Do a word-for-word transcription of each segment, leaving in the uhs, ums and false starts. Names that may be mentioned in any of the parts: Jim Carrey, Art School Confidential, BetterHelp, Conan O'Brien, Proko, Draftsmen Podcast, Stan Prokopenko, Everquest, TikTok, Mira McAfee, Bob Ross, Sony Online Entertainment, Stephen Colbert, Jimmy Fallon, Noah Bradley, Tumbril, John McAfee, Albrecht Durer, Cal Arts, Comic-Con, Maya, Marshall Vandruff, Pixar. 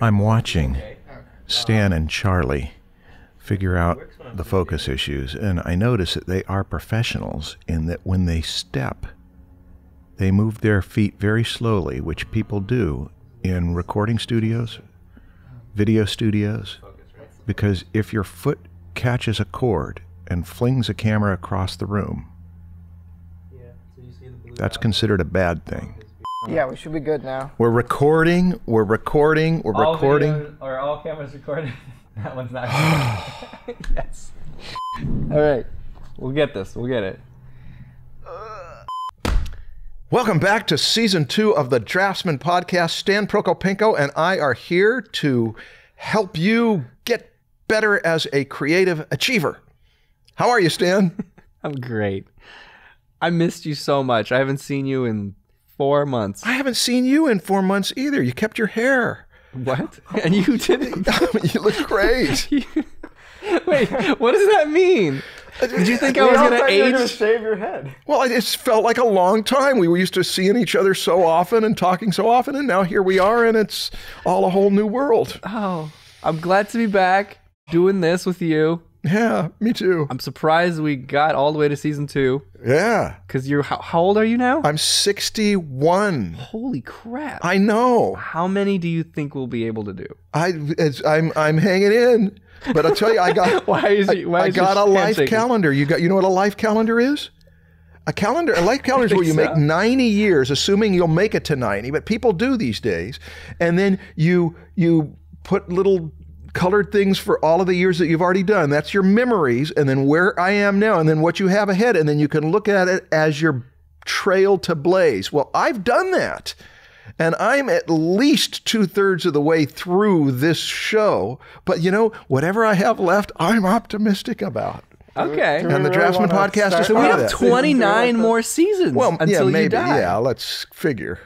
I'm watching Stan and Charlie figure out the focus issues, and I notice that they are professionals in that when they step, they move their feet very slowly, which people do in recording studios, video studios, because if your foot catches a cord and flings a camera across the room, that's considered a bad thing. Yeah, we should be good now. We're recording, we're recording, we're all recording. Videos, or all cameras recorded. That one's not good. Yes. All right. We'll get this. We'll get it. Welcome back to season two of the Draftsmen Podcast. Stan Prokopenko and I are here to help you get better as a creative achiever. How are you, Stan? I'm great. I missed you so much. I haven't seen you in four months. I haven't seen you in four months either. You kept your hair. What? And you didn't? You look great. Wait, what does that mean? Did you think I was going to age? You were going to shave your head. Well, it just felt like a long time. We were used to seeing each other so often and talking so often, and now here we are, and it's all a whole new world. Oh, I'm glad to be back doing this with you. Yeah, me too. I'm surprised we got all the way to season two. Yeah. Because you're, how, how old are you now? I'm sixty-one. Holy crap. I know. How many do you think we'll be able to do? I, it's, I'm, I'm hanging in. But I'll tell you, I got, why is it, why I, is I got a life shaking? calendar. You got, you know what a life calendar is? A calendar, a life calendar is where you so. make ninety years, assuming you'll make it to ninety, but people do these days. And then you, you put little colored things for all of the years that you've already done. That's your memories, and then where I am now, and then what you have ahead, and then you can look at it as your trail to blaze. Well, I've done that, and I'm at least two-thirds of the way through this show, but you know, whatever I have left, I'm optimistic about. Okay. And the Draftsmen Podcast is part of that. So we have twenty-nine more seasons well, until yeah, maybe, you die. Yeah, let's figure.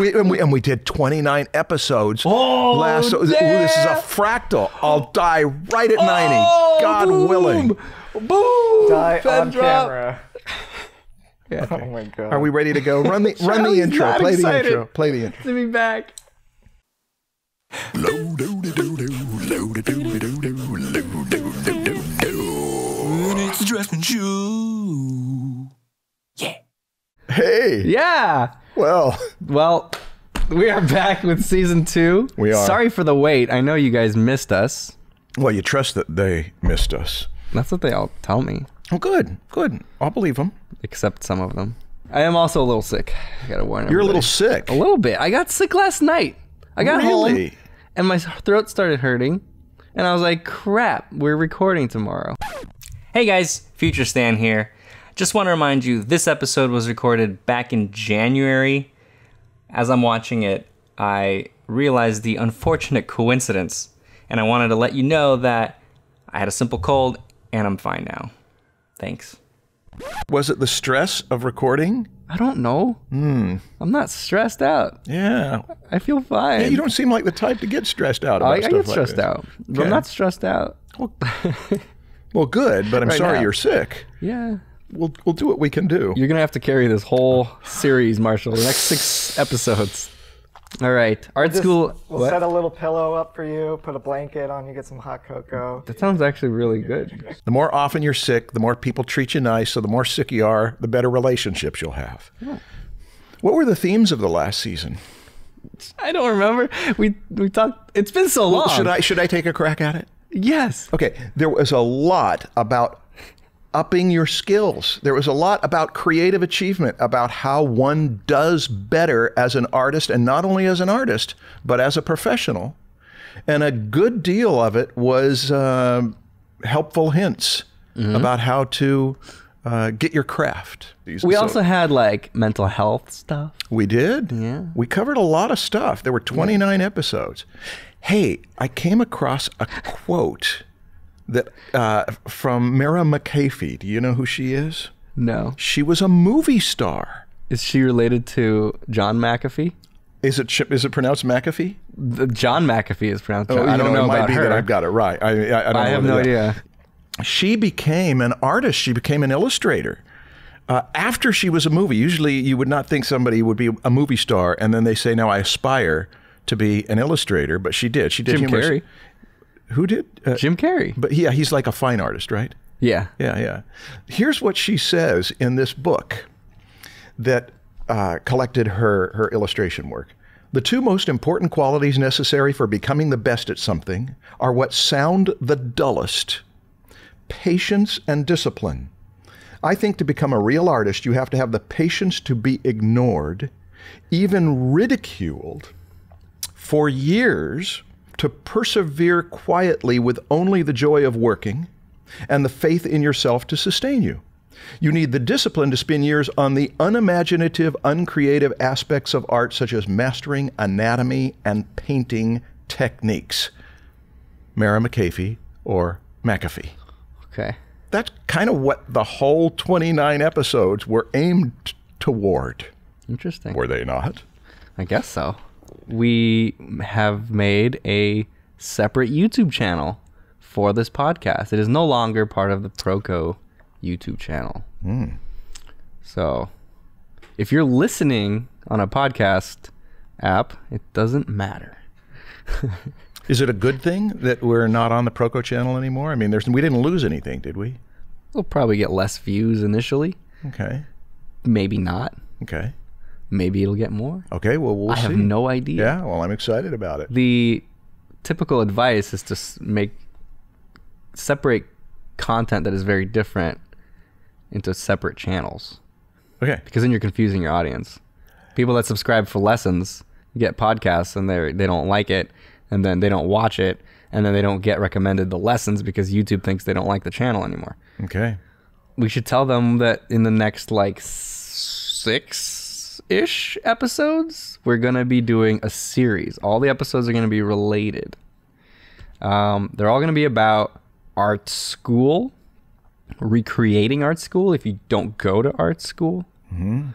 We, and, we, and we did twenty-nine episodes oh, last. Ooh, this is a fractal. I'll die right at ninety. Oh, God boom. willing. Boom. Die Fed on drop. camera. Yeah. Oh my God. Are we ready to go? Run the run the intro. Play excited. the intro. Play the intro. To be back. It's the Draftsmen Show. Yeah. Hey. Yeah. Well, well, we are back with season two. We are. Sorry for the wait. I know you guys missed us. Well, you trust that they missed us. That's what they all tell me. Oh, good, good. I'll believe them. Except some of them. I am also a little sick. I gotta warn everybody. You're a little sick. A little bit. I got sick last night. I got really? home, and my throat started hurting, and I was like, "Crap, we're recording tomorrow." Hey guys, Future Stan here. Just want to remind you, this episode was recorded back in January. As I'm watching it, I realized the unfortunate coincidence, and I wanted to let you know that I had a simple cold, and I'm fine now. Thanks. Was it the stress of recording? I don't know. Mm. I'm not stressed out. Yeah. I feel fine. Yeah, you don't seem like the type to get stressed out about I, stuff I get like stressed this. out. Okay. I'm not stressed out. Well, well good, but I'm right sorry now. you're sick. Yeah. We'll, we'll do what we can do. You're going to have to carry this whole series, Marshall, the next six episodes. All right. Art we'll School. Just, we'll what? set a little pillow up for you, put a blanket on you, get some hot cocoa. That sounds actually really good. The more often you're sick, the more people treat you nice, so the more sick you are, the better relationships you'll have. Yeah. What were the themes of the last season? I don't remember. We, we talked. It's been so long. Well, should I, should I take a crack at it? Yes. Okay. There was a lot about upping your skills. There was a lot about creative achievement, about how one does better as an artist, and not only as an artist, but as a professional. And a good deal of it was uh, helpful hints mm-hmm. about how to uh, get your craft. These we also had like mental health stuff. We did. Yeah. We covered a lot of stuff. There were twenty-nine yeah. episodes. Hey, I came across a quote that uh, from Mira McAfee. Do you know who she is? No. She was a movie star. Is she related to John McAfee? Is it is it pronounced McAfee? The John McAfee is pronounced. John. Oh, I don't know, know it might about be her. that I've got it right. I I, I, don't I know have no that. idea. She became an artist. She became an illustrator uh, after she was a movie. Usually, you would not think somebody would be a movie star, and then they say, "Now I aspire to be an illustrator, but she did. She did. Jim humorous. Carrey. Who did? Uh, Jim Carrey. But yeah, he's like a fine artist, right? Yeah. Yeah, yeah. Here's what she says in this book that uh, collected her, her illustration work. The two most important qualities necessary for becoming the best at something are what sound the dullest, patience and discipline. I think to become a real artist, you have to have the patience to be ignored, even ridiculed, for years, to persevere quietly with only the joy of working and the faith in yourself to sustain you. You need the discipline to spend years on the unimaginative, uncreative aspects of art, such as mastering anatomy and painting techniques. Mira McAfee or McAfee. Okay. That's kind of what the whole twenty-nine episodes were aimed toward. Interesting. Were they not? I guess so. We have made a separate YouTube channel for this podcast. It is no longer part of the Proko YouTube channel. Mm. So if you're listening on a podcast app, it doesn't matter. Is it a good thing that we're not on the Proko channel anymore? I mean, there's, we didn't lose anything, did we? We'll probably get less views initially. Okay. Maybe not. Okay. Maybe it'll get more. Okay, well, we'll I see. I have no idea. Yeah, well, I'm excited about it. The typical advice is to make separate content that is very different into separate channels. Okay. Because then you're confusing your audience. People that subscribe for lessons get podcasts and they they don't like it, and then they don't watch it, and then they don't get recommended the lessons because YouTube thinks they don't like the channel anymore. Okay. We should tell them that in the next, like, six... ish episodes, we're gonna be doing a series. All the episodes are gonna be related. Um, they're all gonna be about art school, recreating art school if you don't go to art school. Mm-hmm.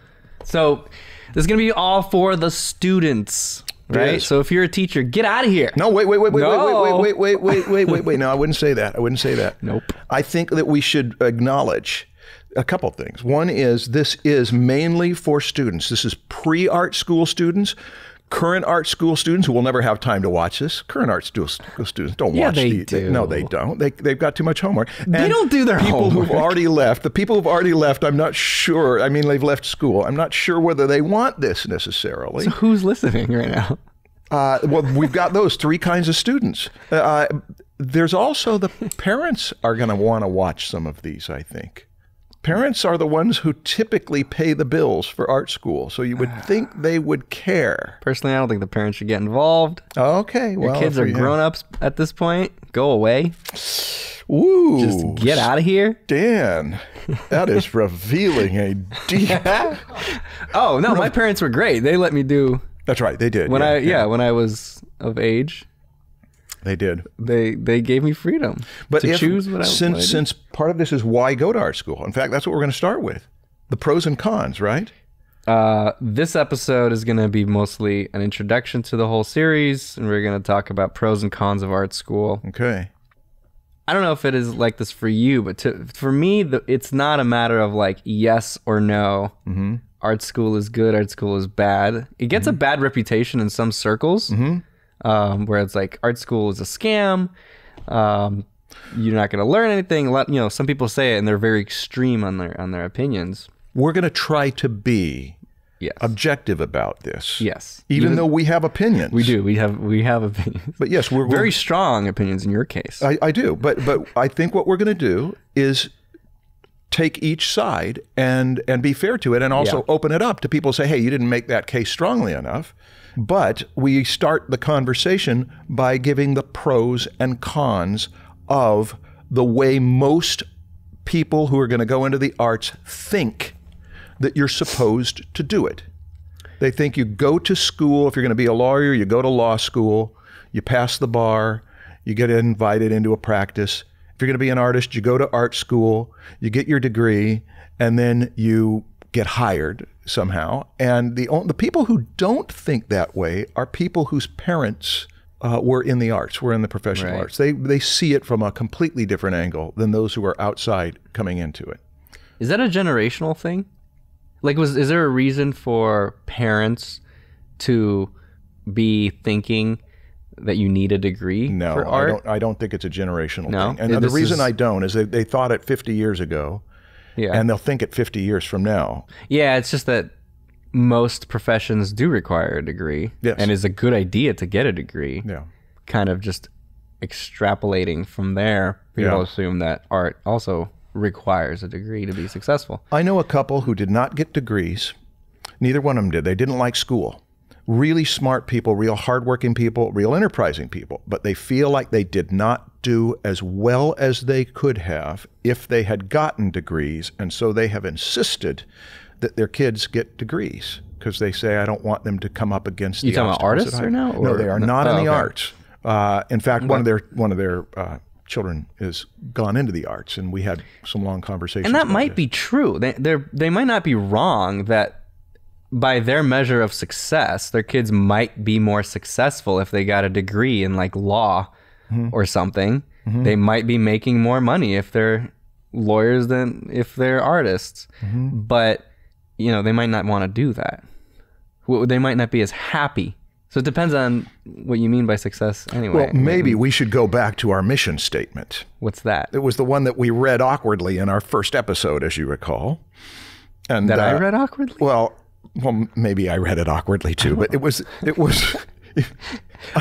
So this is gonna be all for the students, right? Yes. So if you're a teacher, get out of here. No, wait, wait, wait, wait, no. wait, wait, wait, wait, wait, wait, wait, wait. No, I wouldn't say that. I wouldn't say that. Nope. I think that we should acknowledge a couple of things. One is this is mainly for students. This is pre-art school students, current art school students who will never have time to watch this. Current art school students don't yeah, watch they the, do. They, no, they don't. They, they've got too much homework. And they don't do their people homework. Who've already left. The people who've already left, I'm not sure. I mean, they've left school. I'm not sure whether they want this necessarily. So who's listening right now? Uh, well, we've got those three kinds of students. Uh, there's also the parents are going to want to watch some of these, I think. Parents are the ones who typically pay the bills for art school, so you would uh, think they would care. Personally, I don't think the parents should get involved. Okay, well, your kids are grown-ups at this point. Go away. Ooh, just get out of here, Dan. That is revealing a deep. Oh no, my parents were great. They let me do. That's right, they did. When yeah, I yeah, yeah, when I was of age. They did. They they gave me freedom but to if, choose what I since what I since part of this is why go to art school. In fact, that's what we're going to start with: the pros and cons. Right. Uh, this episode is going to be mostly an introduction to the whole series, and we're going to talk about pros and cons of art school. Okay. I don't know if it is like this for you, but to, for me, the, it's not a matter of like yes or no. Mm-hmm. Art school is good. Art school is bad. It gets mm-hmm. a bad reputation in some circles. Mm-hmm. Um, where it's like art school is a scam, um, you're not going to learn anything. A lot, you know, some people say it, and they're very extreme on their on their opinions. We're going to try to be yes. objective about this. Yes, even, even though we have opinions, we do. We have we have opinions. But yes, we're, we're very strong opinions in your case. I, I do, but but I think what we're going to do is take each side and and be fair to it, and also yeah. open it up to people. Say, hey, you didn't make that case strongly enough. But we start the conversation by giving the pros and cons of the way most people who are going to go into the arts think that you're supposed to do it. They think you go to school, if you're going to be a lawyer, you go to law school, you pass the bar, you get invited into a practice. If you're going to be an artist, you go to art school, you get your degree, and then you get hired somehow. And the the people who don't think that way are people whose parents uh, were in the arts, were in the professional right. arts. They they see it from a completely different angle than those who are outside coming into it. Is that a generational thing? Like, was is there a reason for parents to be thinking that you need a degree no, for art? No, I don't, I don't think it's a generational no? thing. And it, the reason is... I don't is they, they thought it fifty years ago, yeah. and they'll think it fifty years from now. Yeah, it's just that most professions do require a degree, yes. and it's a good idea to get a degree. Yeah. Kind of just extrapolating from there, people yeah. assume that art also requires a degree to be successful. I know a couple who did not get degrees. Neither one of them did. They didn't like school. Really smart people, real hardworking people, real enterprising people, but they feel like they did not do as well as they could have if they had gotten degrees, and so they have insisted that their kids get degrees because they say, I don't want them to come up against you the talking artists or no? Or no, they are no, not oh, in the okay. arts. Uh, in fact, one of their one of their uh, children has gone into the arts, and we had some long conversations. And that about might it. be true. They they're, they might not be wrong that by their measure of success, their kids might be more successful if they got a degree in like law mm-hmm. or something. Mm-hmm. They might be making more money if they're lawyers than if they're artists. Mm-hmm. But you know, they might not want to do that. They might not be as happy. So it depends on what you mean by success anyway. Well, maybe we should go back to our mission statement. What's that? It was the one that we read awkwardly in our first episode, as you recall. And that uh, I read awkwardly? Well, well, maybe I read it awkwardly too, but it was, it was.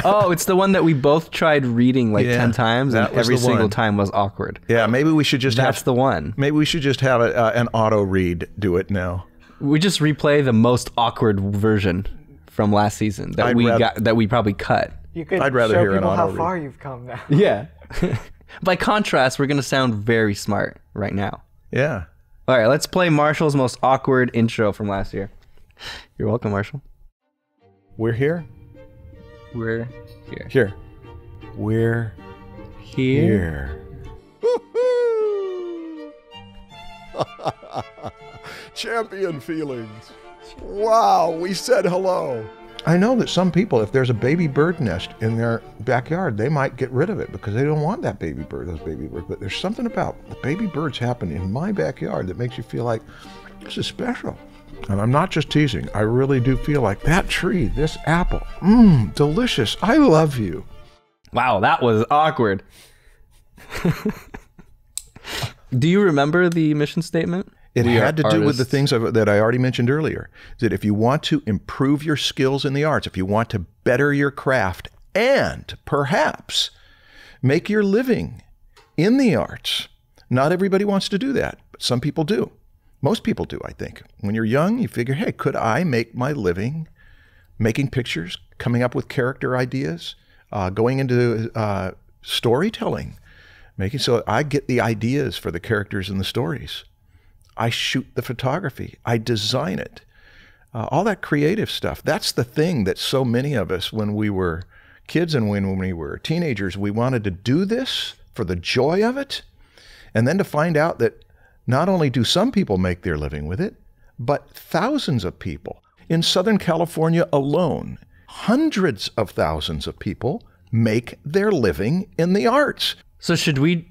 Oh, it's the one that we both tried reading like yeah, ten times and every single one. time was awkward. Yeah, maybe we should just That's have, the one. Maybe we should just have a, uh, an auto read, do it now. We just replay the most awkward version from last season that I'd we rather, got that we probably cut. You could I'd rather show hear people an how read. far you've come now. Yeah. By contrast, we're gonna sound very smart right now. Yeah. All right, let's play Marshall's most awkward intro from last year. You're welcome, Marshall. We're here. We're here. Here. We're here. Woohoo! Champion feelings. Wow, we said hello. I know that some people, if there's a baby bird nest in their backyard, they might get rid of it because they don't want that baby bird, those baby birds. But there's something about the baby birds happening in my backyard that makes you feel like this is special. And I'm not just teasing. I really do feel like that tree, this apple, mmm, delicious. I love you. Wow, that was awkward. Do you remember the mission statement? It we had to artists. do with the things I've, that I already mentioned earlier, that if you want to improve your skills in the arts, if you want to better your craft and perhaps make your living in the arts, not everybody wants to do that, but some people do. Most people do, I think. When you're young, you figure, hey, could I make my living making pictures, coming up with character ideas, uh, going into uh, storytelling, making so I get the ideas for the characters and the stories. I shoot the photography, I design it, uh, all that creative stuff. That's the thing that so many of us, when we were kids and when, when we were teenagers, we wanted to do this for the joy of it. And then to find out that not only do some people make their living with it, but thousands of people. In Southern California alone, hundreds of thousands of people make their living in the arts. So should we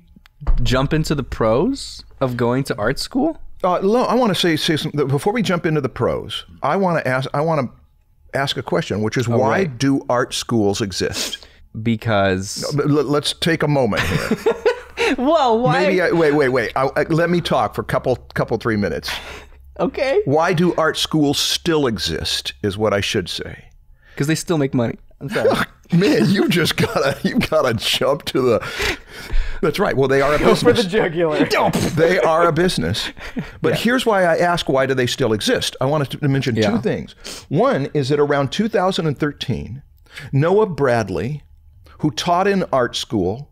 jump into the pros of going to art school? Uh, no, I want to say say something before we jump into the pros. I want to ask. I want to ask a question, which is oh, why right. do art schools exist? Because no, let's take a moment here. Well, why? Maybe I, wait, wait, wait. I, I, let me talk for a couple, couple, three minutes. Okay. Why do art schools still exist? Is what I should say. Because they still make money. I'm sorry. Man, you just gotta, you gotta jump to the. That's right. Well, they are a business. Go for the jugular. They are a business. But yeah. here's why I ask, why do they still exist? I wanted to mention yeah. two things. One is that around two thousand thirteen, Noah Bradley, who taught in art school,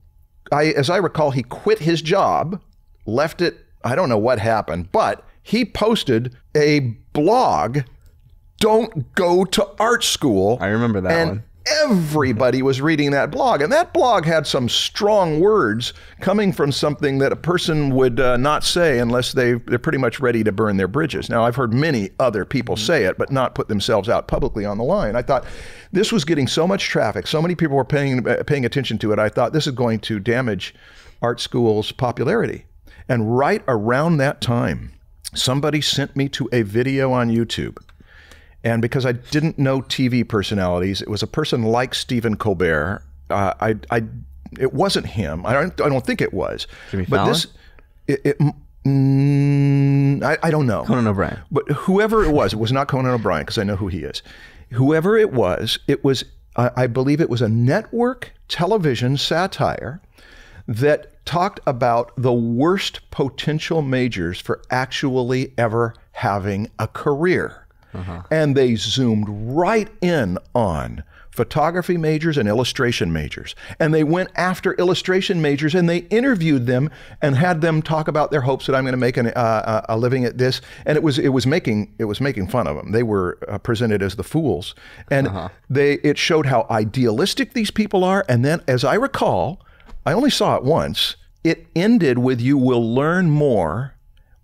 I, as I recall, he quit his job, left it. I don't know what happened, but he posted a blog, Don't Go to Art School. I remember that and one. Everybody was reading that blog, and that blog had some strong words coming from something that a person would uh, not say unless they, they're pretty much ready to burn their bridges. Now, I've heard many other people say it, but not put themselves out publicly on the line. I thought this was getting so much traffic. So many people were paying, uh, paying attention to it. I thought this is going to damage art school's popularity. And right around that time, somebody sent me to a video on YouTube. And because I didn't know T V personalities, it was a person like Stephen Colbert. Uh, I, I, it wasn't him. I don't, I don't think it was. Jimmy Fallon? But this, it, it mm, I, I don't know. Conan O'Brien. But whoever it was, it was not Conan O'Brien, because I know who he is. Whoever it was, it was, uh, I believe it was a network television satire that talked about the worst potential majors for actually ever having a career. Uh-huh. And they zoomed right in on photography majors and illustration majors. And they went after illustration majors and they interviewed them and had them talk about their hopes that I'm going to make an, uh, a living at this. And it was it was making it was making fun of them. They were uh, presented as the fools, and uh-huh. they it showed how idealistic these people are. And then, as I recall, I only saw it once. It ended with, "You will learn more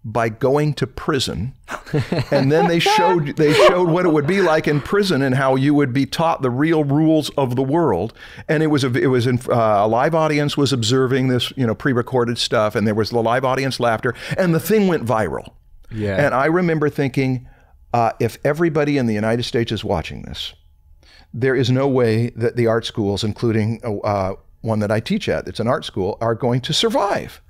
by going to prison," and then they showed they showed what it would be like in prison and how you would be taught the real rules of the world. And it was a, it was in, uh, a live audience was observing this, you know, pre-recorded stuff, and there was the live audience laughter, and the thing went viral. Yeah. And I remember thinking, uh, if everybody in the United States is watching this, there is no way that the art schools, including uh, one that I teach at, it's an art school, are going to survive.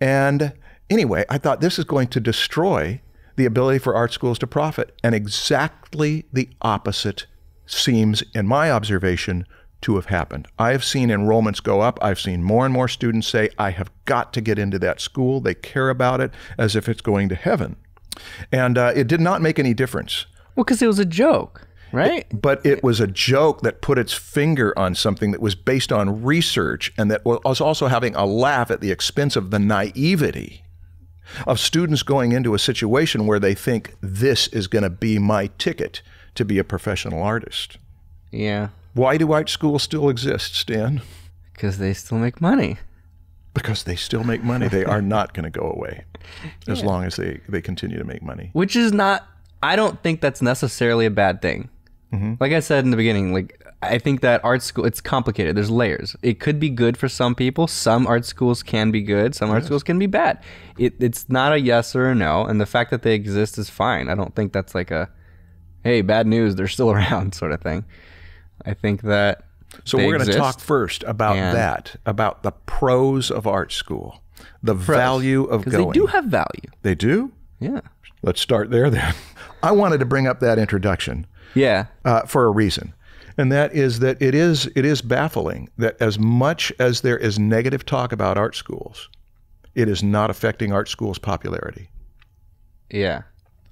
And anyway, I thought this is going to destroy the ability for art schools to profit, and exactly the opposite seems, in my observation, to have happened. I have seen enrollments go up. I've seen more and more students say, I have got to get into that school. They care about it as if it's going to heaven. And uh, it did not make any difference. Well, because it was a joke, right? It, but it was a joke that put its finger on something that was based on research and that was also having a laugh at the expense of the naivety of students going into a situation where they think this is going to be my ticket to be a professional artist. Yeah. Why do art schools still exist, Stan? Because they still make money. Because they still make money. They are not going to go away yeah. as long as they, they continue to make money. Which is not, I don't think that's necessarily a bad thing. Mm-hmm. Like I said in the beginning, like I think that art school, it's complicated. There's layers. It could be good for some people. Some art schools can be good. Some yes. art schools can be bad. It, it's not a yes or a no. And the fact that they exist is fine. I don't think that's like a, hey, bad news, they're still around sort of thing. I think that So we're going to talk first about that, about the pros of art school, the pros, value of going. They do have value. They do? Yeah. Let's start there then. I wanted to bring up that introduction. Yeah. Uh, for a reason. And that is that it is it is baffling that as much as there is negative talk about art schools, it is not affecting art schools' popularity. Yeah.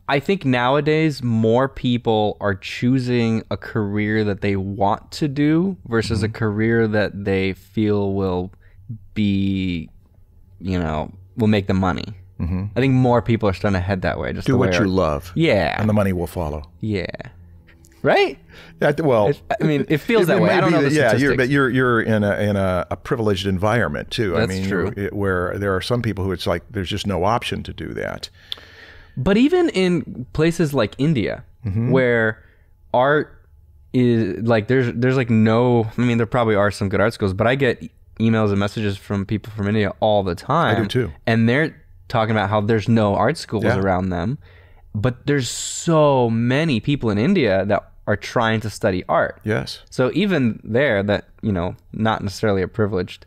I think nowadays more people are choosing a career that they want to do versus mm-hmm. a career that they feel will be, you know, will make them money. Mm-hmm. I think more people are starting to head that way. Just do what you love. Yeah. And the money will follow. Yeah. Right? That, well, it, I mean, it feels it, that it way. I don't know the, the yeah, you're, but you're you're in a in a, a privileged environment too. That's I mean, true. It, where there are some people who it's like there's just no option to do that. But even in places like India, mm-hmm. where art is like there's there's like no. I mean, there probably are some good art schools, but I get emails and messages from people from India all the time. I do too. And they're talking about how there's no art schools yeah. around them, but there's so many people in India that are trying to study art. Yes. So even there, that, you know, not necessarily a privileged.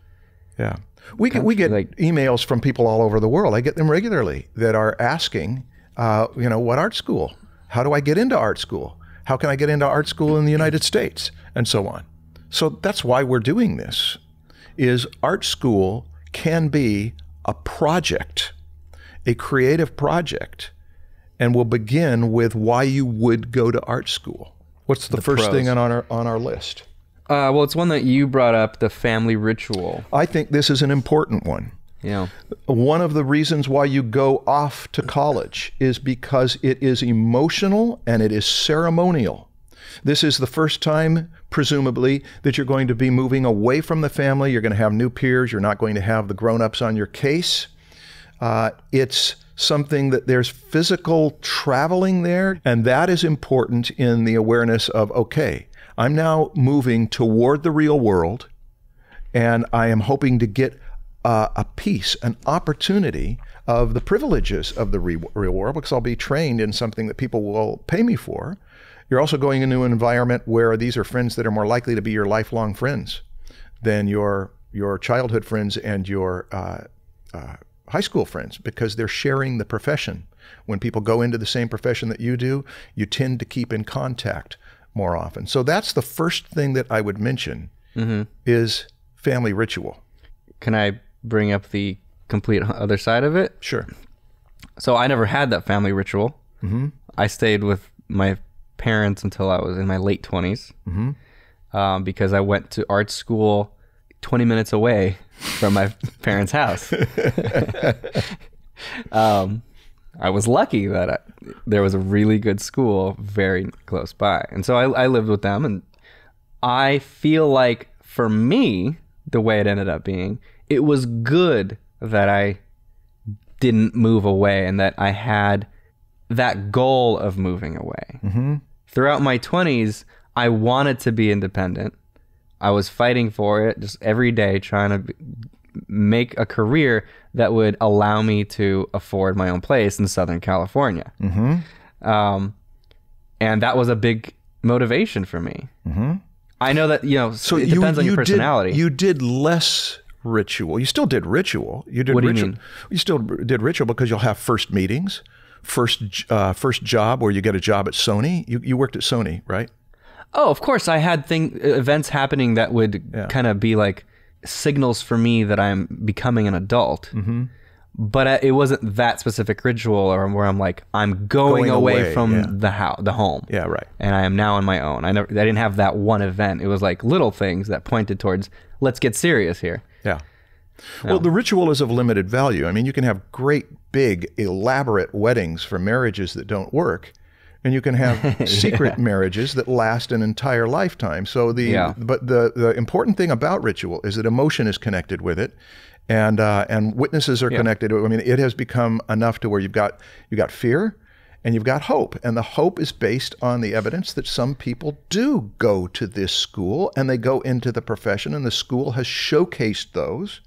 Yeah. We country, get, we get like, emails from people all over the world. I get them regularly that are asking, uh, you know, what art school? How do I get into art school? How can I get into art school in the United States? And so on. So that's why we're doing this, is art school can be a project, a creative project, and we'll begin with why you would go to art school. What's the, the first pros. thing on our on our list? Uh, well, it's one that you brought up, the family ritual. I think this is an important one. Yeah. One of the reasons why you go off to college is because it is emotional and it is ceremonial. This is the first time, presumably, that you're going to be moving away from the family. You're going to have new peers. You're not going to have the grown-ups on your case. Uh, it's something that there's physical traveling there, and that is important in the awareness of, okay, I'm now moving toward the real world, and I am hoping to get uh, a piece, an opportunity of the privileges of the re real world, because I'll be trained in something that people will pay me for. You're also going into an environment where these are friends that are more likely to be your lifelong friends than your your childhood friends and your uh, uh, high school friends, because they're sharing the profession. When people go into the same profession that you do, you tend to keep in contact more often. So that's the first thing that I would mention, mm-hmm. is family ritual. Can I bring up the complete other side of it? Sure. So I never had that family ritual. Mm-hmm. I stayed with my parents until I was in my late twenties, mm-hmm. um, because I went to art school twenty minutes away from my parents' house. um, I was lucky that I, there was a really good school very close by. And so I, I lived with them, and I feel like for me, the way it ended up being, it was good that I didn't move away and that I had that goal of moving away. Mm-hmm. Throughout my twenties, I wanted to be independent. I was fighting for it just every day, trying to make a career that would allow me to afford my own place in Southern California. Mm-hmm. Um, and that was a big motivation for me. Mm-hmm. I know that, you know, so it depends you, on your you personality. Did, you did less ritual. You still did ritual. You did what ritual. Do you mean? You still did ritual because you'll have first meetings, first uh, first job, or you get a job at Sony. You, you worked at Sony, right? Oh, of course. I had thing events happening that would yeah. kind of be like signals for me that I'm becoming an adult. Mm-hmm. But it wasn't that specific ritual, or where I'm like, I'm going, going away, away from yeah. the house, the home. Yeah, right. And I am now on my own. I never, I didn't have that one event. It was like little things that pointed towards, let's get serious here. Yeah. No. Well, the ritual is of limited value. I mean, you can have great, big, elaborate weddings for marriages that don't work, and you can have secret yeah. marriages that last an entire lifetime. So the yeah. but the the important thing about ritual is that emotion is connected with it, and uh, and witnesses are yeah. connected. I mean, it has become enough to where you've got you got fear, and you've got hope, and the hope is based on the evidence that some people do go to this school and they go into the profession, and the school has showcased those.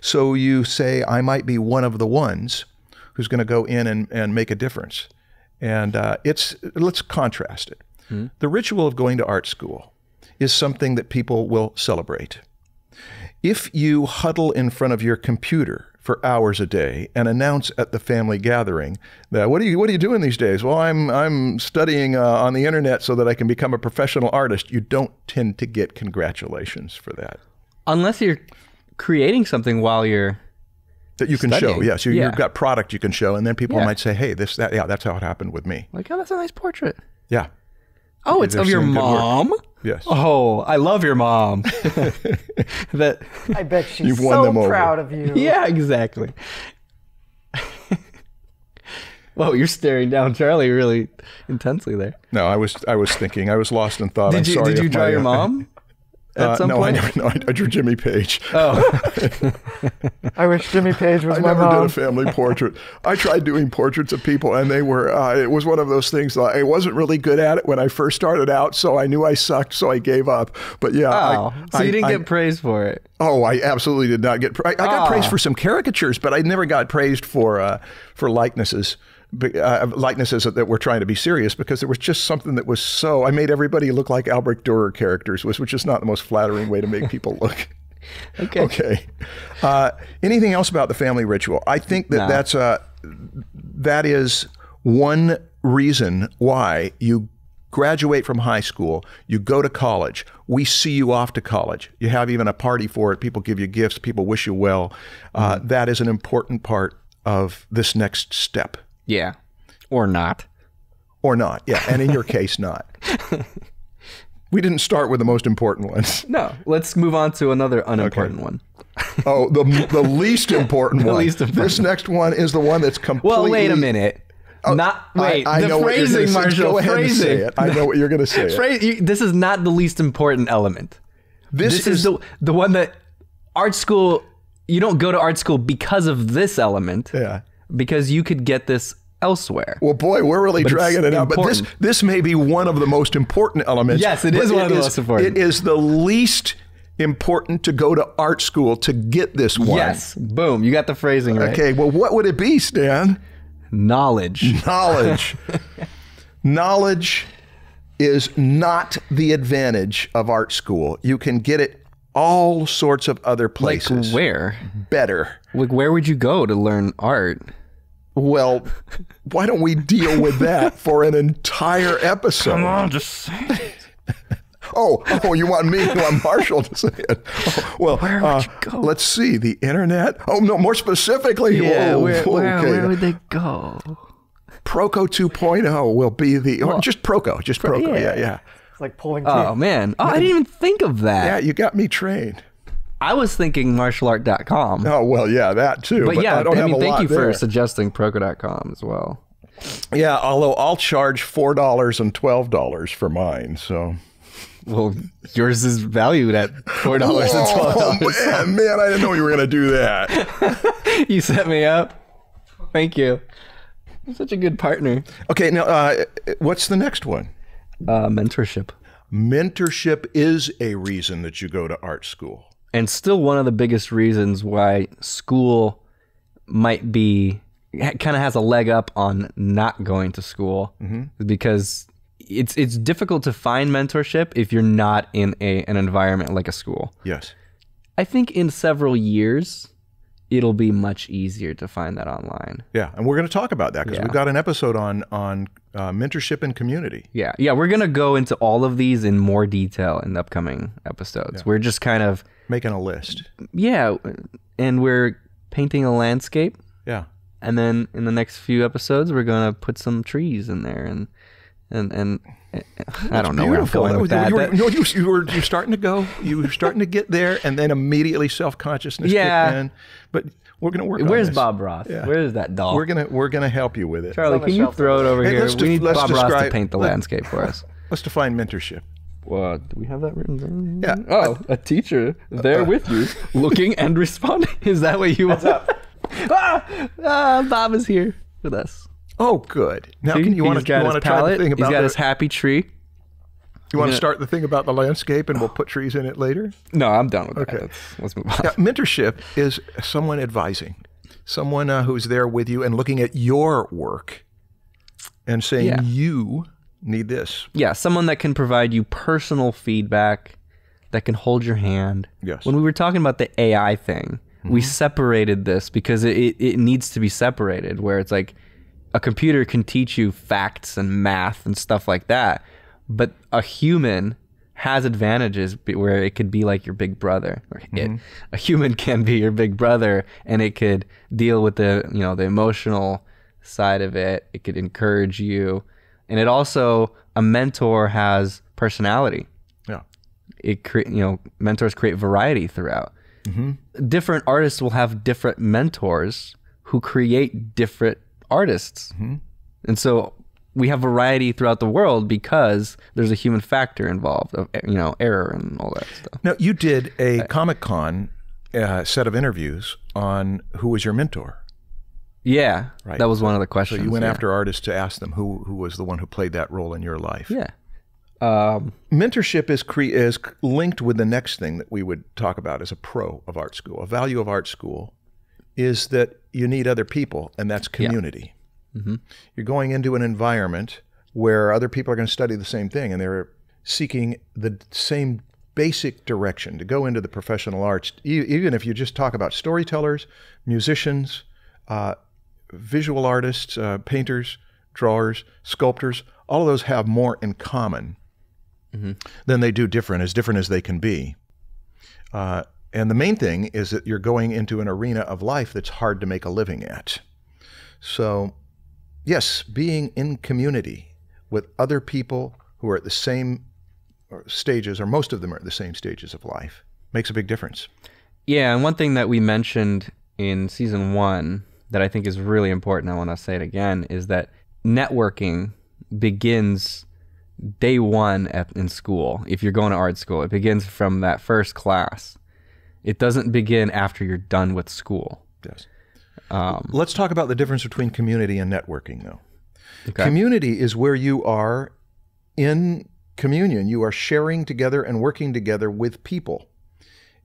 So you say, I might be one of the ones who's going to go in and, and make a difference. And uh, it's, let's contrast it. Mm-hmm. The ritual of going to art school is something that people will celebrate. If you huddle in front of your computer for hours a day and announce at the family gathering that, what are you, what are you doing these days? Well, I'm, I'm studying uh, on the internet so that I can become a professional artist. You don't tend to get congratulations for that. Unless you're creating something while you're that you can studying. show, yes, you, yeah. you've got product you can show, and then people yeah. might say, "Hey, this, that, yeah, that's how it happened with me." Like, oh, that's a nice portrait. Yeah. Oh, Maybe it's of your mom. Yes. Oh, I love your mom. that I bet she's you've won so them proud over. of you. Yeah, exactly. Whoa, you're staring down Charlie really intensely there. No, I was, I was thinking, I was lost in thought. Did I'm you, sorry did you draw my, your mom? At some uh, no, point? I never, no, I drew Jimmy Page. Oh. I wish Jimmy Page was I my mom. I never did a family portrait. I tried doing portraits of people, and they were, uh, it was one of those things, uh, I wasn't really good at it when I first started out, so I knew I sucked, so I gave up. But yeah. Oh, I, so I, you didn't I, get praise for it. Oh, I absolutely did not get, pra I, I got oh. praised for some caricatures, but I never got praised for, uh, for likenesses. Uh, likenesses that were trying to be serious, because there was just something that was so, I made everybody look like Albrecht Durer characters, which, which is not the most flattering way to make people look. Okay. Okay. Uh, anything else about the family ritual? I think that nah. that's a, that is one reason why you graduate from high school, you go to college, we see you off to college, you have even a party for it, people give you gifts, people wish you well. Uh, mm. That is an important part of this next step. Yeah. Or not. Or not. Yeah. And in your case, not. We didn't start with the most important ones. No. Let's move on to another unimportant okay. one. Oh, the, the least important the one. The least important. This next one is the one that's completely... Well, wait a minute. Oh, not Wait. I, I the know phrasing, what Marshall. Go ahead phrasing. And say it. I know what you're going to say. Phrase, you, this is not the least important element. This, this is, is the, the one that art school... You don't go to art school because of this element. Yeah. Because you could get this elsewhere. Well, boy, we're really but dragging it out. Important. But this this may be one of the most important elements. Yes, it is one it of the is, most important. It is the least important to go to art school to get this one. Yes. Boom. You got the phrasing right. Okay. Well, what would it be, Stan? Knowledge. Knowledge. Knowledge is not the advantage of art school. You can get it all sorts of other places. Like where? Better. Like where would you go to learn art? Well, why don't we deal with that for an entire episode? Come on, just say it. Oh, oh, you want me? You want Marshall to say it? Oh, well, where would uh, you go? Let's see. The internet? Oh, no, more specifically. Yeah, whoa, where, whoa, where, okay. where would they go? Proko two point oh will be the, or well, just Proko, just Proko, yeah, yeah. yeah. It's like pulling teeth. Oh, man. Oh, I didn't even think of that. Yeah, you got me trained. I was thinking martial art dot com. Oh, well, yeah, that too. But, but yeah, I, don't I have mean, a thank lot you for there. suggesting Proko dot com as well. Yeah, although I'll charge four dollars and twelve dollars for mine, so. Well, yours is valued at four dollars and twelve dollars. Oh, man, man, I didn't know you were going to do that. You set me up. Thank you. You're such a good partner. Okay, now, uh, what's the next one? Uh, mentorship. Mentorship is a reason that you go to art school. And still one of the biggest reasons why school might be, kind of has a leg up on not going to school. Mm-hmm. Because it's it's difficult to find mentorship if you're not in a an environment like a school. Yes. I think in several years, it'll be much easier to find that online. Yeah, and we're going to talk about that because yeah. we've got an episode on on uh, mentorship and community. Yeah, yeah, we're going to go into all of these in more detail in the upcoming episodes. Yeah. We're just kind of making a list. Yeah, and we're painting a landscape. Yeah, and then in the next few episodes, we're going to put some trees in there and. And, and and I don't That's know beautiful. where I'm going with that. You were, that. No, you, you were you were starting to go. You were starting to get there, and then immediately self consciousness yeah. kicked in. But we're gonna work. Where's on this. Bob Ross? Yeah. Where is that doll? We're gonna we're gonna help you with it. Charlie, can you throw it over hey, here? Let's we need let's Bob describe, Ross to paint the let, landscape for us. Let's define mentorship. Well, do we have that written down? Yeah. Oh, I, a teacher there uh, with you, looking and responding. Is that what you want? ah, ah, Bob is here with us. Oh, good. Now, See, can you want to try the thing about He's got the, his happy tree. You want to start the thing about the landscape and we'll put trees in it later? No, I'm done with okay. that. Let's, let's move on. Now, mentorship is someone advising, someone uh, who's there with you and looking at your work and saying, yeah. you need this. Yeah, someone that can provide you personal feedback, that can hold your hand. Yes. When we were talking about the A I thing, mm-hmm. we separated this because it, it, it needs to be separated where it's like, a computer can teach you facts and math and stuff like that, but a human has advantages where it could be like your big brother. Or mm-hmm. it, a human can be your big brother, and it could deal with the you know the emotional side of it. It could encourage you, and it also a mentor has personality. Yeah, it cre you know mentors create variety throughout. Mm-hmm. Different artists will have different mentors who create different. Artists. Mm-hmm. And so we have variety throughout the world because there's a human factor involved of, you know, error and all that stuff. Now, you did a Comic-Con uh, set of interviews on who was your mentor. Yeah. Right. That was one of the questions. So you went yeah. after artists to ask them who, who was the one who played that role in your life. Yeah. Um, mentorship is, cre is linked with the next thing that we would talk about as a pro of art school, a value of art school. Is that you need other people, and that's community. Yeah. Mm-hmm. You're going into an environment where other people are going to study the same thing, and they're seeking the same basic direction to go into the professional arts, e even if you just talk about storytellers, musicians, uh, visual artists, uh, painters, drawers, sculptors, all of those have more in common mm-hmm. than they do different, as different as they can be. Uh, And the main thing is that you're going into an arena of life that's hard to make a living at. So, yes, being in community with other people who are at the same stages, or most of them are at the same stages of life, makes a big difference. Yeah, and one thing that we mentioned in season one that I think is really important, I want to say it again, is that networking begins day one at, in school. If you're going to art school, it begins from that first class. It doesn't begin after you're done with school. Yes. Um, Let's talk about the difference between community and networking, though. Okay. Community is where you are in communion. You are sharing together and working together with people.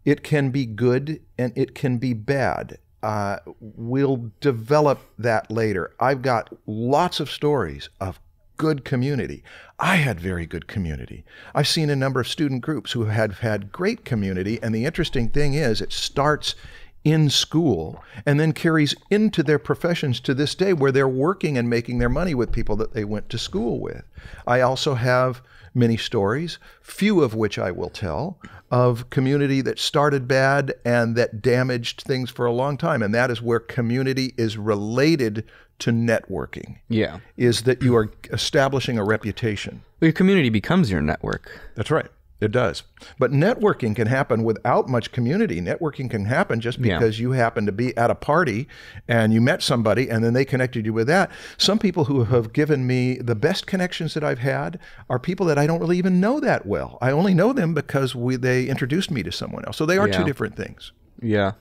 It can be good and it can be bad. Uh, we'll develop that later. I've got lots of stories of good community. I had very good community. I've seen a number of student groups who have had great community, and the interesting thing is it starts in school and then carries into their professions to this day, where they're working and making their money with people that they went to school with. I also have many stories, few of which I will tell, of community that started bad and that damaged things for a long time. And that is where community is related to networking. Yeah. Is that you are establishing a reputation. Well, your community becomes your network. That's right. It does. But networking can happen without much community. Networking can happen just because yeah. you happen to be at a party and you met somebody and then they connected you with that. Some people who have given me the best connections that I've had are people that I don't really even know that well. I only know them because we, they introduced me to someone else. So they are yeah. two different things. Yeah.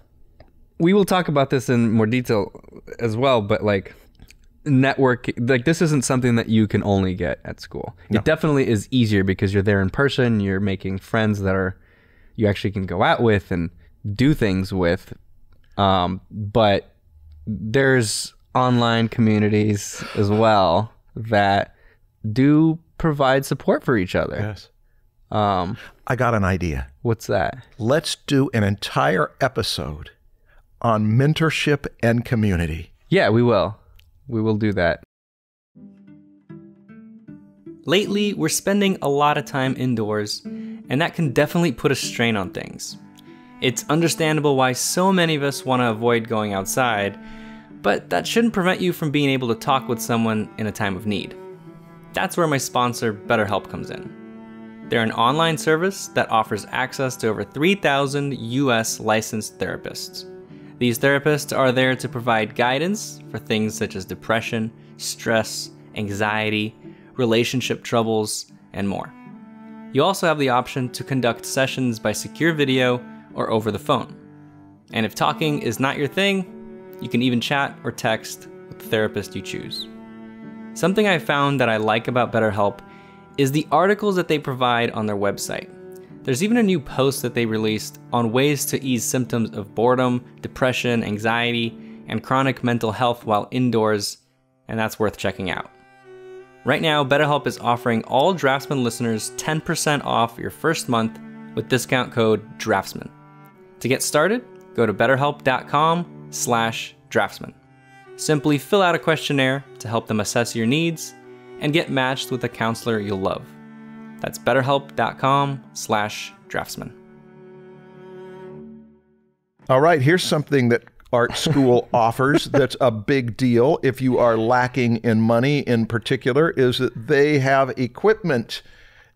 We will talk about this in more detail as well, but like... network, like this isn't something that you can only get at school. No. It definitely is easier because you're there in person, you're making friends that are you actually can go out with and do things with. Um, but there's online communities as well that do provide support for each other. Yes. Um, I got an idea. What's that? Let's do an entire episode on mentorship and community. Yeah, we will. We will do that. Lately, we're spending a lot of time indoors, and that can definitely put a strain on things. It's understandable why so many of us want to avoid going outside, but that shouldn't prevent you from being able to talk with someone in a time of need. That's where my sponsor, BetterHelp, comes in. They're an online service that offers access to over three thousand U S licensed therapists. These therapists are there to provide guidance for things such as depression, stress, anxiety, relationship troubles, and more. You also have the option to conduct sessions by secure video or over the phone. And if talking is not your thing, you can even chat or text with the therapist you choose. Something I found that I like about BetterHelp is the articles that they provide on their website. There's even a new post that they released on ways to ease symptoms of boredom, depression, anxiety, and chronic mental health while indoors, and that's worth checking out. Right now, BetterHelp is offering all Draftsmen listeners ten percent off your first month with discount code Draftsmen. To get started, go to betterhelp.com slash Draftsmen. Simply fill out a questionnaire to help them assess your needs and get matched with a counselor you'll love. That's betterhelp.com slash draftsman. All right, here's something that art school offers that's a big deal if you are lacking in money in particular, is that they have equipment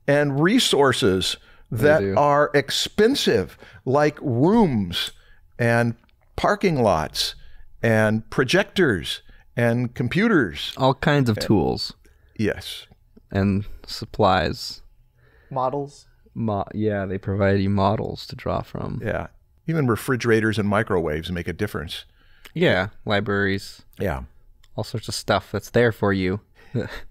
and resources that are expensive, like rooms and parking lots and projectors and computers. All kinds of and, tools. Yes. And supplies. Models. Mo yeah, they provide you models to draw from. Yeah. Even refrigerators and microwaves make a difference. Yeah. Libraries. Yeah. All sorts of stuff that's there for you.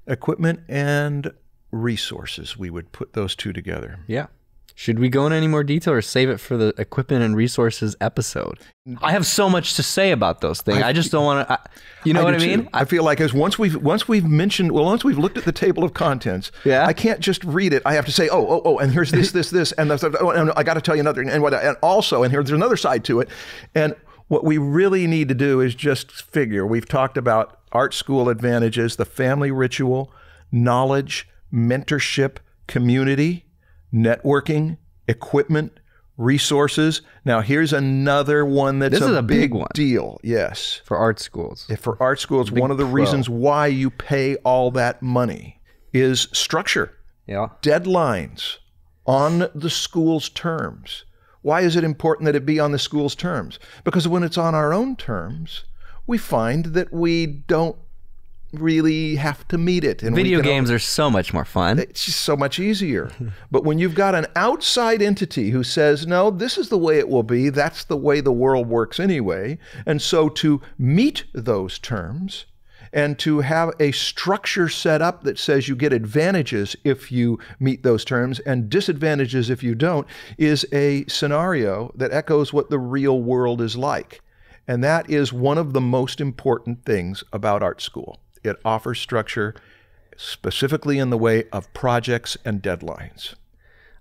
Equipment and resources. We would put those two together. Yeah. Should we go into any more detail or save it for the equipment and resources episode? I have so much to say about those things. I, I just don't want to, you know I what I mean? Too. I feel like as once we've, once we've mentioned, well, once we've looked at the table of contents, yeah. I can't just read it. I have to say, oh, oh, oh, and here's this, this, this, and, the, oh, and I got to tell you another, and, what, and also, and here's another side to it. And what we really need to do is just figure. We've talked about art school advantages, the family ritual, knowledge, mentorship, community, networking, equipment, resources. Now here's another one that's this a, is a big, big one. deal. Yes. For art schools. If for art schools, big one of the pro. reasons why you pay all that money is structure. Yeah. Deadlines on the school's terms. Why is it important that it be on the school's terms? Because when it's on our own terms, we find that we don't really have to meet it. And video games are so much more fun. It's just so much easier. But when you've got an outside entity who says, no, this is the way it will be, that's the way the world works anyway. And so to meet those terms and to have a structure set up that says you get advantages if you meet those terms and disadvantages if you don't is a scenario that echoes what the real world is like. And that is one of the most important things about art school. It offers structure, specifically in the way of projects and deadlines.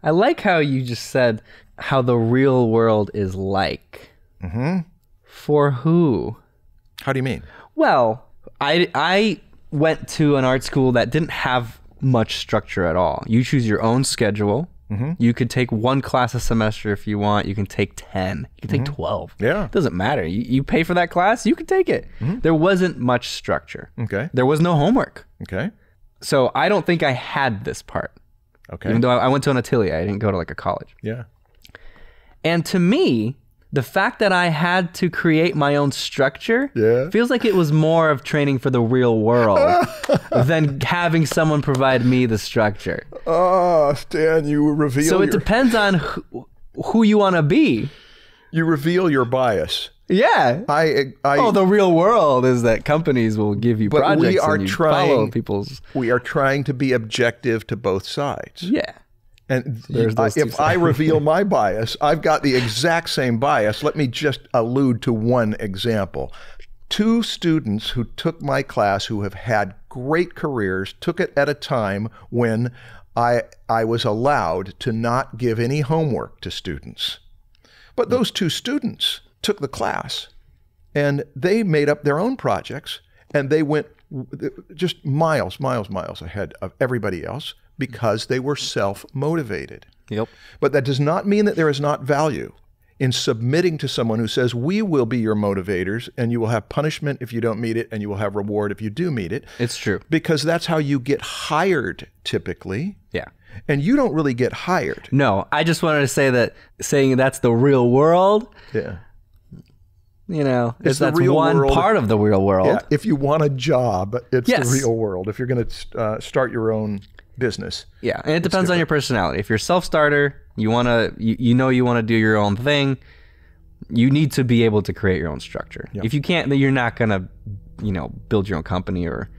I like how you just said how the real world is like. Mm-hmm. For who? How do you mean? Well, I, I went to an art school that didn't have much structure at all. You choose your own schedule. Mm-hmm. You could take one class a semester if you want. You can take ten. You can take mm-hmm. twelve. Yeah. It doesn't matter. You, you pay for that class, you can take it. Mm-hmm. There wasn't much structure. Okay. There was no homework. Okay. So I don't think I had this part. Okay. Even though I, I went to an atelier. I didn't go to like a college. Yeah. And to me, the fact that I had to create my own structure yeah. feels like it was more of training for the real world than having someone provide me the structure. Oh, Stan, you reveal So it your... depends on who, who you want to be. You reveal your bias. Yeah. I, I. Oh, the real world is that companies will give you but projects we are and you trying, follow people's... We are trying to be objective to both sides. Yeah. And I, if I reveal my bias, I've got the exact same bias. Let me just allude to one example. Two students who took my class who have had great careers took it at a time when I, I was allowed to not give any homework to students. But those two students took the class and they made up their own projects and they went just miles, miles, miles ahead of everybody else, because they were self-motivated. Yep. But that does not mean that there is not value in submitting to someone who says, we will be your motivators and you will have punishment if you don't meet it and you will have reward if you do meet it. It's true. Because that's how you get hired typically. Yeah. And you don't really get hired. No, I just wanted to say that saying that's the real world. Yeah. You know, it's that's one world. part of the real world. Yeah, if you want a job, it's yes. the real world. If you're going to uh, start your own business. Yeah, and it depends different. on your personality. If you're a self-starter, you want to, you, you know you want to do your own thing, you need to be able to create your own structure. Yep. If you can't, then you're not going to, you know, build your own company or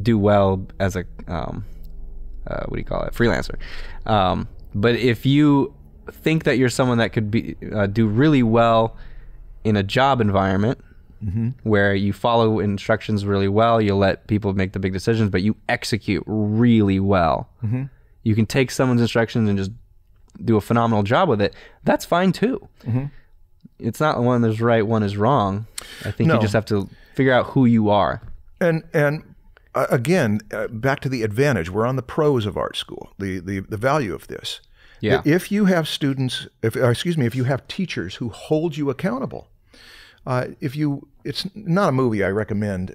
do well as a, um, uh, what do you call it, freelancer. Um, but if you think that you're someone that could be uh, do really well in a job environment, mm-hmm. where you follow instructions really well, you let people make the big decisions, but you execute really well. Mm-hmm. You can take someone's instructions and just do a phenomenal job with it. That's fine too. Mm-hmm. It's not one that's right, one is wrong. I think no. you just have to figure out who you are. And and uh, again, uh, back to the advantage. We're on the pros of art school. The the the value of this. Yeah. If you have students, if or excuse me, if you have teachers who hold you accountable. Uh, if you, it's not a movie I recommend,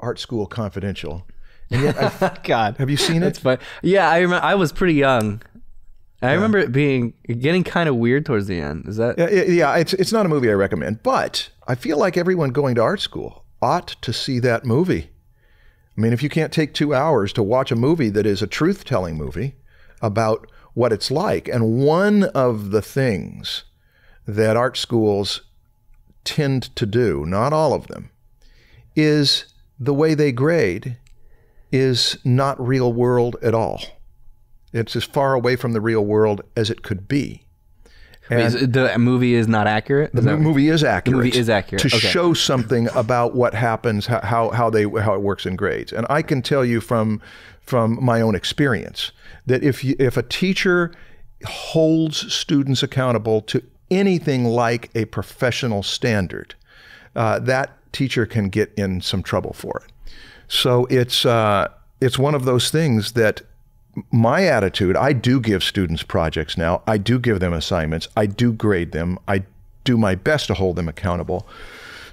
Art School Confidential. And yet God, have you seen it? It's fun. Yeah, I remember. I was pretty young. I yeah. remember it being getting kind of weird towards the end. Is that? Yeah, yeah, it's it's not a movie I recommend, but I feel like everyone going to art school ought to see that movie. I mean, if you can't take two hours to watch a movie that is a truth-telling movie about what it's like, and one of the things that art schools tend to do, not all of them, is the way they grade is not real world at all. It's as far away from the real world as it could be. And Wait, the movie is not accurate? Is the movie is accurate. The movie is accurate. To okay. show something about what happens, how, how, they, how it works in grades. And I can tell you from, from my own experience that if, you, if a teacher holds students accountable to anything like a professional standard, uh, that teacher can get in some trouble for it. So it's, uh, it's one of those things that my attitude, I do give students projects now, I do give them assignments, I do grade them, I do my best to hold them accountable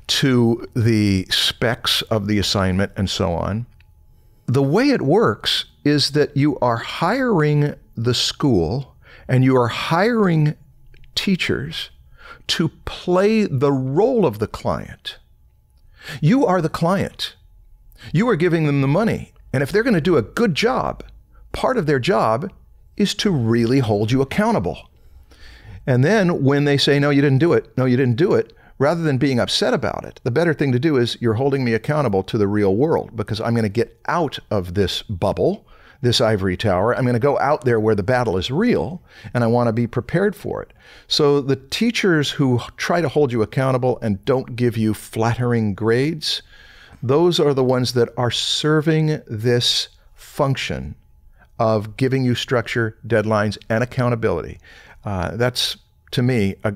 to the specs of the assignment and so on. The way it works is that you are hiring the school and you are hiring teachers to play the role of the client. You are the client. You are giving them the money. And if they're going to do a good job, part of their job is to really hold you accountable. And then when they say, no, you didn't do it, no, you didn't do it, rather than being upset about it, the better thing to do is you're holding me accountable to the real world because I'm going to get out of this bubble, this ivory tower. I'm going to go out there where the battle is real, and I want to be prepared for it. So the teachers who try to hold you accountable and don't give you flattering grades, those are the ones that are serving this function of giving you structure, deadlines, and accountability. Uh, that's, to me, a,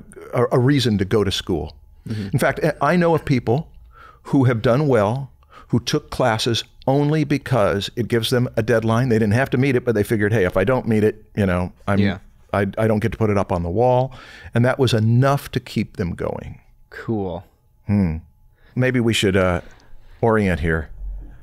a reason to go to school. Mm-hmm. In fact, I know of people who have done well, who took classes only because it gives them a deadline. They didn't have to meet it, but they figured, hey, if I don't meet it, you know, I'm, yeah. I, I don't get to put it up on the wall. And that was enough to keep them going. Cool. Hmm. Maybe we should uh, orient here.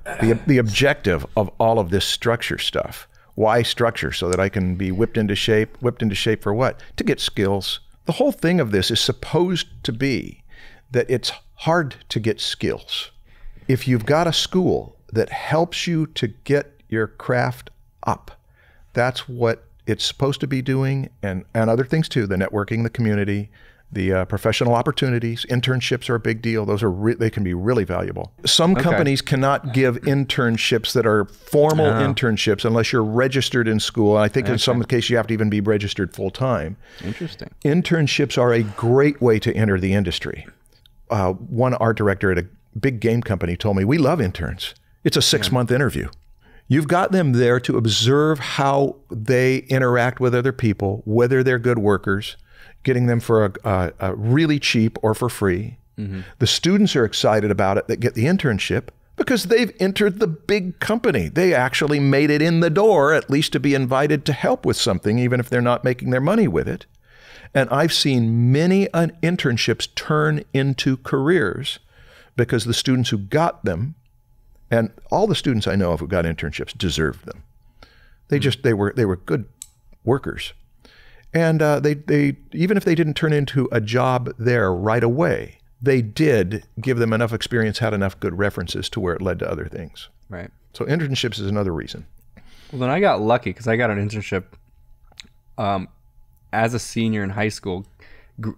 The, the objective of all of this structure stuff. Why structure? So that I can be whipped into shape. Whipped into shape for what? To get skills. The whole thing of this is supposed to be that it's hard to get skills. If you've got a school that helps you to get your craft up, that's what it's supposed to be doing, and, and other things too, the networking, the community, the uh, professional opportunities. Internships are a big deal. Those are re they can be really valuable. Some okay. companies cannot give internships that are formal oh. internships unless you're registered in school. And I think okay. in some cases you have to even be registered full time. Interesting. Internships are a great way to enter the industry. Uh, one art director at a big game company told me, we love interns. It's a six month yeah. interview. You've got them there to observe how they interact with other people, whether they're good workers, getting them for a, a, a really cheap or for free. Mm-hmm. The students are excited about it that get the internship because they've entered the big company. They actually made it in the door, at least to be invited to help with something, even if they're not making their money with it. And I've seen many internships turn into careers because the students who got them, and all the students I know of who got internships deserved them. They mm-hmm. just, they were, they were good workers. And uh, they, they, even if they didn't turn into a job there right away, they did give them enough experience, had enough good references to where it led to other things. Right. So internships is another reason. Well, then I got lucky because I got an internship um, as a senior in high school, gr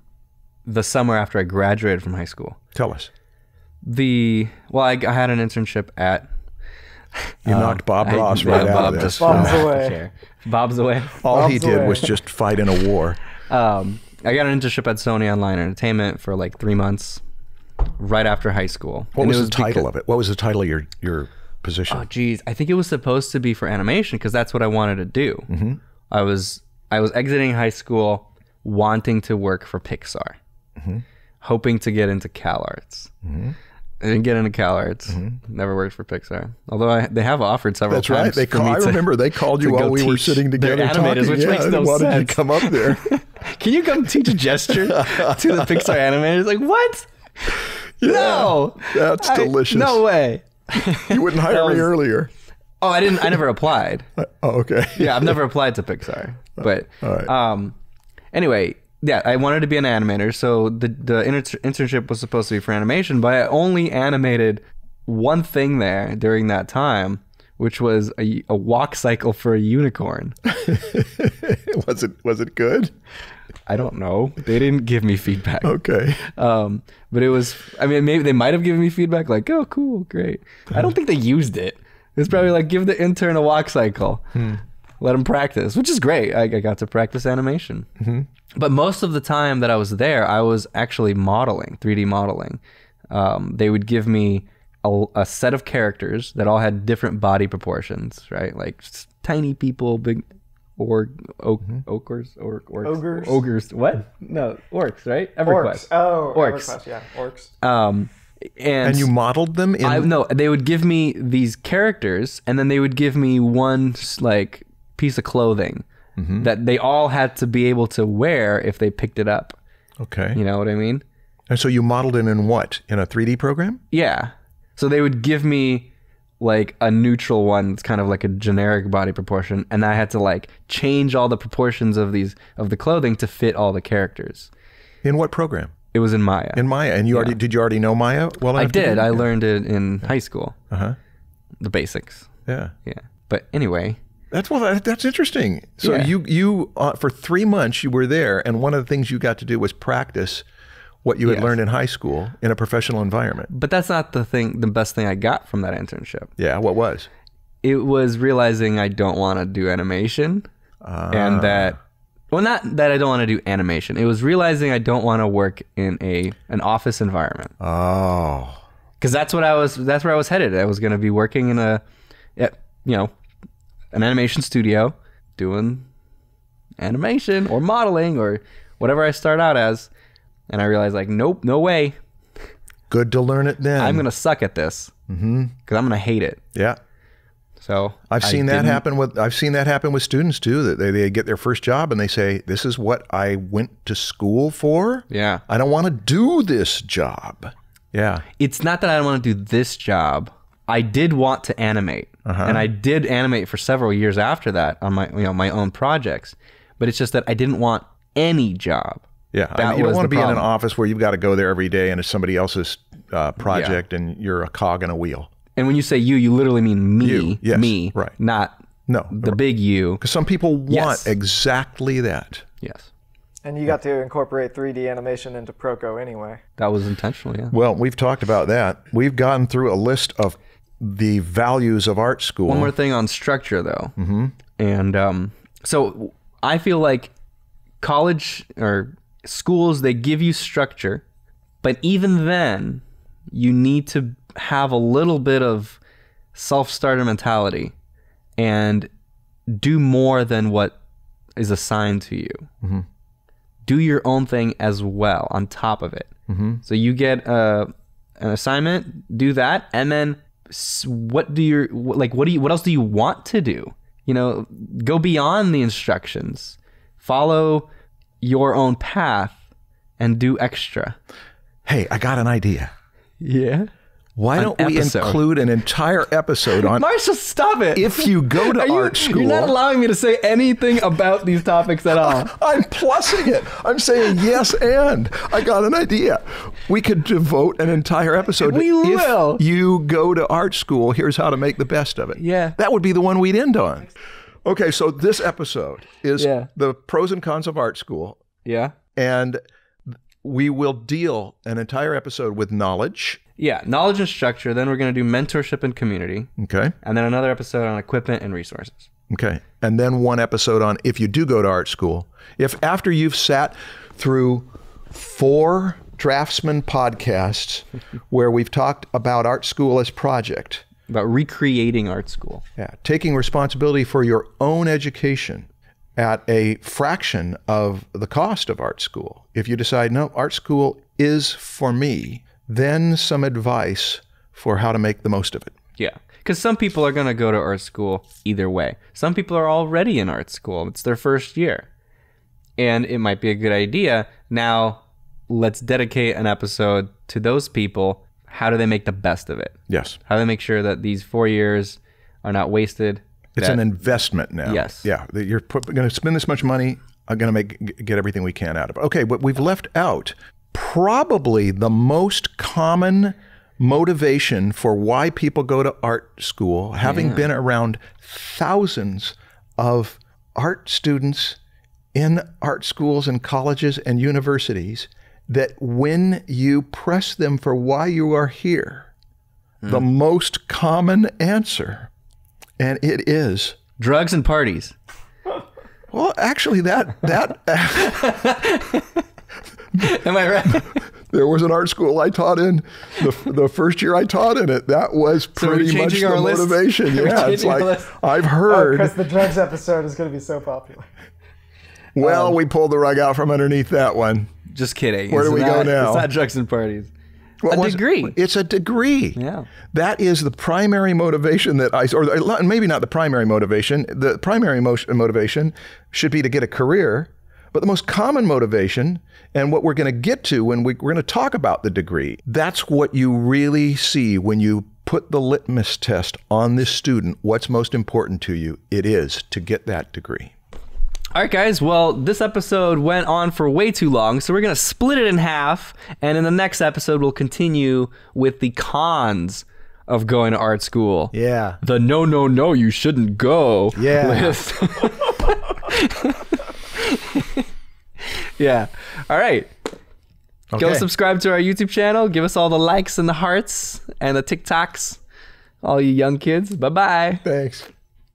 the summer after I graduated from high school. Tell us. The, well, I, I had an internship at... You um, knocked Bob Ross I, right yeah, out Bob of this. Bob's away. Bob's away. All Bob's he did away. was just fight in a war. Um, I got an internship at Sony Online Entertainment for like three months right after high school. What and was, was the title of it? What was the title of your, your position? Oh, geez. I think it was supposed to be for animation because that's what I wanted to do. Mm-hmm. I was I was exiting high school wanting to work for Pixar, mm-hmm. hoping to get into Cal Arts. Mm-hmm. I didn't get into Cal Arts. Mm-hmm. Never worked for Pixar. Although I, they have offered several That's times. That's right. They call, I to, remember they called you while we were sitting together talking. Which yeah, makes no why sense. Did you come up there? Can you come teach a gesture to the Pixar animators? Like, what? Yeah, no. That's I, delicious. No way. You wouldn't hire was, me earlier. Oh, I didn't. I never applied. Oh, okay. Yeah, I've never applied to Pixar. But all right. um, anyway. Yeah, I wanted to be an animator, so the, the inter internship was supposed to be for animation, but I only animated one thing there during that time, which was a, a walk cycle for a unicorn. was, it, was it good? I don't know. They didn't give me feedback. Okay. Um, but it was, I mean, maybe they might have given me feedback, like, oh, cool, great. I don't think they used it. It was probably like, give the intern a walk cycle. Hmm. Let him practice, which is great. I, I got to practice animation. Mm-hmm. But most of the time that I was there, I was actually modeling, three D modeling. Um, they would give me a, a set of characters that all had different body proportions, right? Like tiny people, big or oak, mm-hmm. Okers, or orcs, ogres, ogres. What? No, orcs, right? Everquest. Orcs. Oh, orcs. Everquest, yeah, orcs. Um, And, and you modeled them in. I, no, they would give me these characters, and then they would give me one like. piece of clothing mm-hmm. that they all had to be able to wear if they picked it up. Okay. You know what I mean? And so you modeled it in what? In a three D program? Yeah. So they would give me like a neutral one. It's kind of like a generic body proportion. And I had to like change all the proportions of these, of the clothing to fit all the characters. In what program? It was in Maya. In Maya. And you yeah. already, did you already know Maya? Well, I did. I yeah. learned it in yeah. high school. Uh-huh. The basics. Yeah. Yeah. But anyway. That's well. That's interesting. So yeah. you you uh, for three months you were there, and one of the things you got to do was practice what you yes. had learned in high school in a professional environment. But that's not the thing. The best thing I got from that internship. Yeah. What was? It was realizing I don't want to do animation, uh, and that well, not that I don't want to do animation. It was realizing I don't want to work in a an office environment. Oh. Because that's what I was. That's where I was headed. I was going to be working in a, you know. an animation studio doing animation or modeling or whatever I start out as. And I realized, like, nope, no way. Good to learn it then. I'm going to suck at this because mm-hmm. I'm going to hate it. Yeah. So I've seen I that happen with I've seen that happen with students too, that they, they get their first job and they say, this is what I went to school for. Yeah. I don't want to do this job. Yeah. It's not that I don't want to do this job. I did want to animate. Uh-huh. And I did animate for several years after that on my you know my own projects. But it's just that I didn't want any job. Yeah. That I mean, you don't want to be problem. in an office where you've got to go there every day and it's somebody else's uh, project yeah. and you're a cog in a wheel. And when you say you, you literally mean me, you, yes, me, right. not no, the right. big you. Because some people want yes. exactly that. Yes. And you got to incorporate three D animation into Proko anyway. That was intentional, yeah. Well, we've talked about that. We've gone through a list of the values of art school. One more thing on structure, though. Mm-hmm. And um, so I feel like college or schools, they give you structure. But even then, you need to have a little bit of self-starter mentality and do more than what is assigned to you. Mm-hmm. Do your own thing as well on top of it. Mm-hmm. So you get uh, an assignment, do that, and then what do you like? What do you? What else do you want to do? You know, go beyond the instructions, follow your own path, and do extra. Hey, I got an idea. Yeah. Why don't we include an entire episode on... Marshall, stop it! If you go to art school... You're not allowing me to say anything about these topics at all. I'm plussing it. I'm saying yes and. I got an idea. We could devote an entire episode. We will. If you go to art school, here's how to make the best of it. Yeah. That would be the one we'd end on. Okay, so this episode is yeah. the pros and cons of art school. Yeah. And we will deal an entire episode with knowledge... Yeah, knowledge and structure. Then we're going to do mentorship and community. Okay. And then another episode on equipment and resources. Okay. And then one episode on if you do go to art school. If after you've sat through four Draftsmen podcasts where we've talked about art school as project. About recreating art school. Yeah. Taking responsibility for your own education at a fraction of the cost of art school. If you decide, no, art school is for me. Then some advice for how to make the most of it. Yeah, because some people are going to go to art school either way. Some people are already in art school. It's their first year. And it might be a good idea. Now, let's dedicate an episode to those people. How do they make the best of it? Yes. How do they make sure that these four years are not wasted? It's that, an investment now. Yes. Yeah, you're going to spend this much money. I'm going to make get everything we can out of it. Okay, but we've left out... Probably the most common motivation for why people go to art school, having yeah. been around thousands of art students in art schools and colleges and universities, that when you press them for why you are here, mm. the most common answer, and it is... Drugs and parties. Well, actually, that... that Am I right? There was an art school I taught in. The, the first year I taught in it, that was pretty so much the list? motivation. Yeah, it's like, I've heard. Because oh, the drugs episode is going to be so popular. Well, um, we pulled the rug out from underneath that one. Just kidding. Where it's do we not, go now? It's not drugs and parties. Well, a degree. It? It's a degree. Yeah. That is the primary motivation that I, or maybe not the primary motivation. The primary motivation should be to get a career. But the most common motivation, and what we're going to get to when we, we're going to talk about the degree, that's what you really see when you put the litmus test on this student. What's most important to you? It is to get that degree. All right, guys. Well, this episode went on for way too long, so we're going to split it in half. And in the next episode, we'll continue with the cons of going to art school. Yeah. The no, no, no, you shouldn't go. Yeah. List. Yeah. All right. Okay. Go subscribe to our YouTube channel. Give us all the likes and the hearts and the TikToks. All you young kids. Bye-bye. Thanks.